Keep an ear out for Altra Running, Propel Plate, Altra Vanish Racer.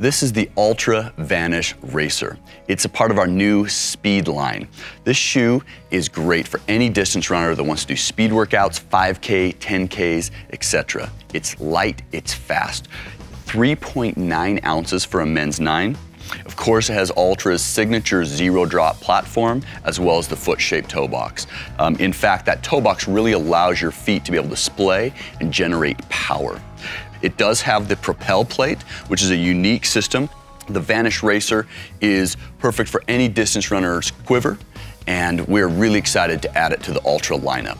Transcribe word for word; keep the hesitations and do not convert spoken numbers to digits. This is the Altra Vanish Racer. It's a part of our new speed line. This shoe is great for any distance runner that wants to do speed workouts, five K, ten Ks, et cetera. It's light, it's fast. three point nine ounces for a men's nine. Of course, it has Altra's signature zero-drop platform, as well as the foot-shaped toe box. Um, in fact, that toe box really allows your feet to be able to splay and generate power. It does have the Propel Plate, which is a unique system. The Vanish Racer is perfect for any distance runner's quiver, and we're really excited to add it to the Altra lineup.